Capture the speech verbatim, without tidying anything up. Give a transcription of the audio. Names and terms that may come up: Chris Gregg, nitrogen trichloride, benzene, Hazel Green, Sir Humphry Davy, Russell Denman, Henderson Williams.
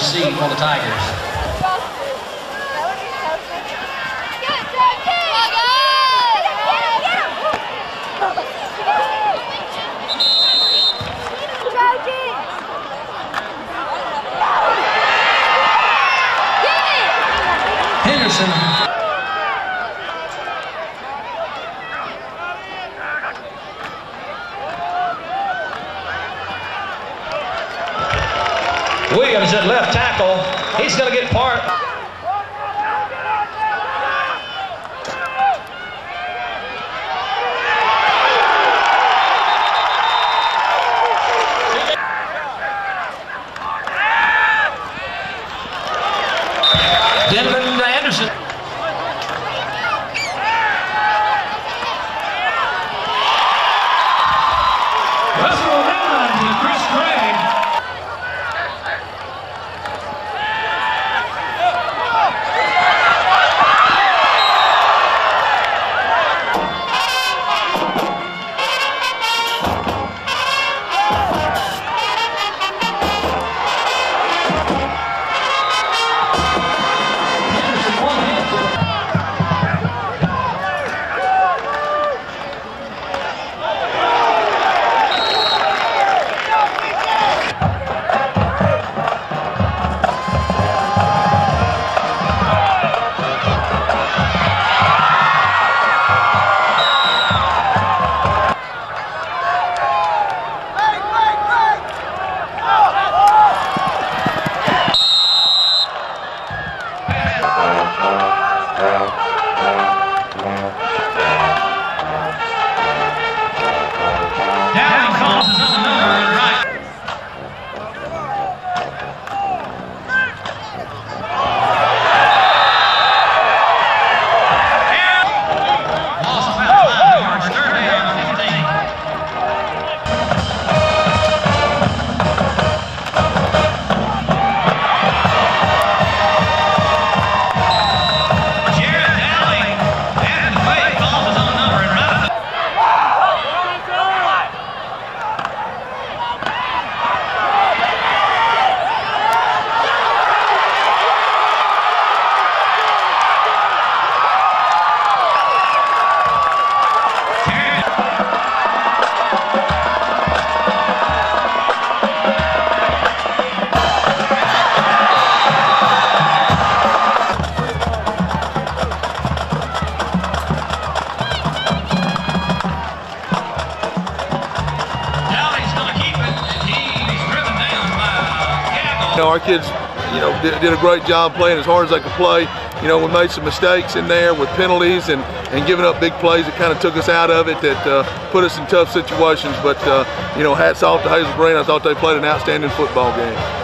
receive for the Tigers. Henderson. Williams at left tackle. He's going to get part. Denman to Anderson. Russell Denman to Chris Gregg. You know, our kids, you know, did, did a great job playing as hard as they could play. You know, we made some mistakes in there with penalties and, and giving up big plays that kind of took us out of it, that uh, put us in tough situations. But, uh, you know, hats off to Hazel Green. I thought they played an outstanding football game.